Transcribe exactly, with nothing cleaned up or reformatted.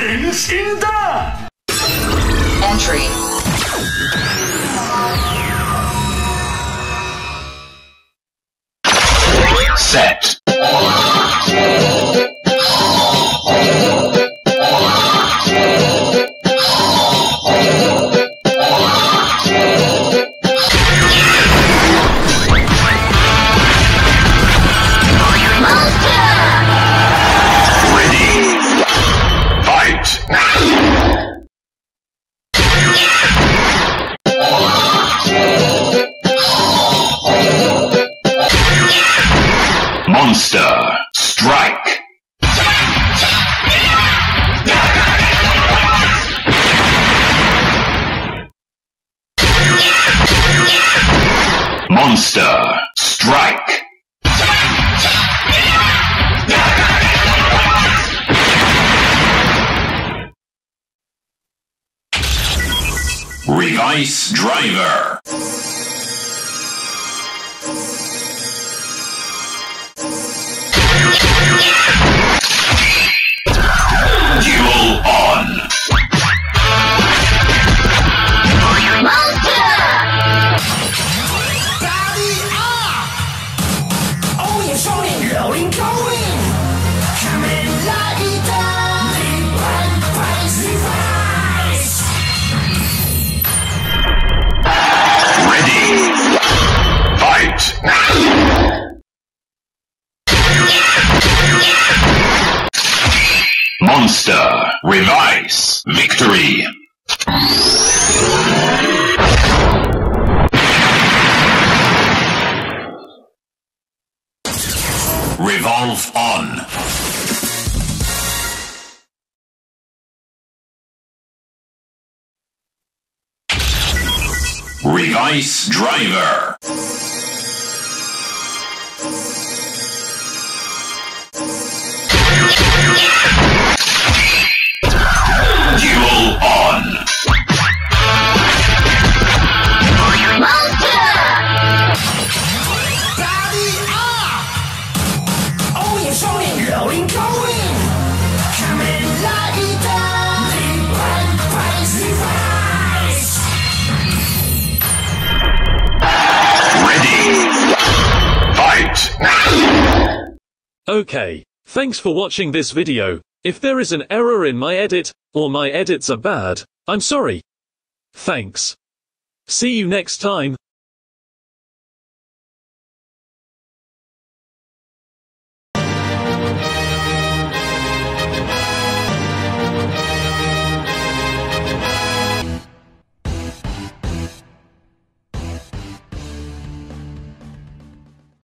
things in there! Entry. Set. Monster Strike. Monster Strike. Revice Driver. Duel on. Monster! Body up! Oh, you're showing, loading, going! Kamen Rider Revice! Ready! Fight! Monster Revice victory. Revolve on. Revice Driver. Duel on. Monster! Body up! Oh, you're showing, loading, going! Kamen Rider Revice! Revice! Ready! Fight! Okay, thanks for watching this video. If there is an error in my edit, or my edits are bad, I'm sorry. Thanks. See you next time.